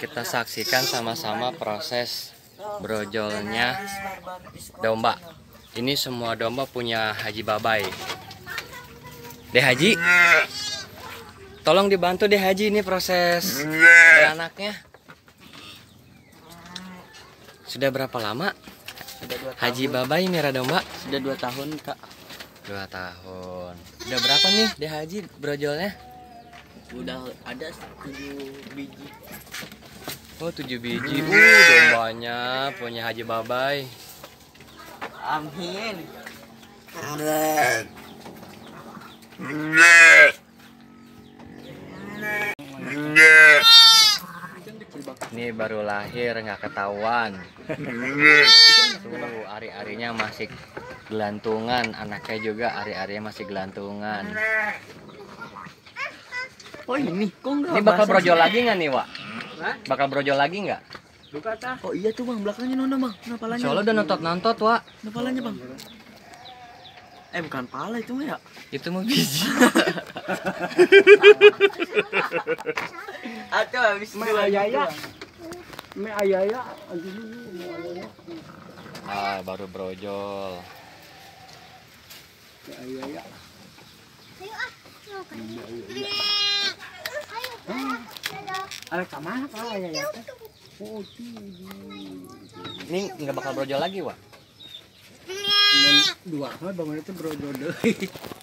kita saksikan sama-sama proses brojolnya domba. Ini semua domba punya Haji Babay. Deh Haji, tolong dibantu deh Haji, ini proses beranaknya. Sudah berapa lama Haji Babay merah domba? Sudah 2 tahun kak. 2 tahun. Sudah berapa nih deh Haji brojolnya? Udah ada 7 biji. Oh 7 biji. Dombanya punya Haji Babay. Amin. Ini baru lahir nggak ketahuan. Tuh ari-arinya masih gelantungan, anaknya juga ari-arinya masih gelantungan. Oh ini kok nggak? Ini bakal brojol lagi nggak nih Wak? Bakal brojol lagi nggak? Oh iya tuh bang, belakangnya nona bang, napalanya. Soalnya udah nontot-nontot Wak. Napalanya bang. Bukan pala itu mah ya? Itu mah biji. Atau habis itu ayaya. Ah, baru brojol. Ayaya. Ayo kemana pala ayaya? Ini nggak bakal brojol lagi, Wak? Dua, bang itu brojol.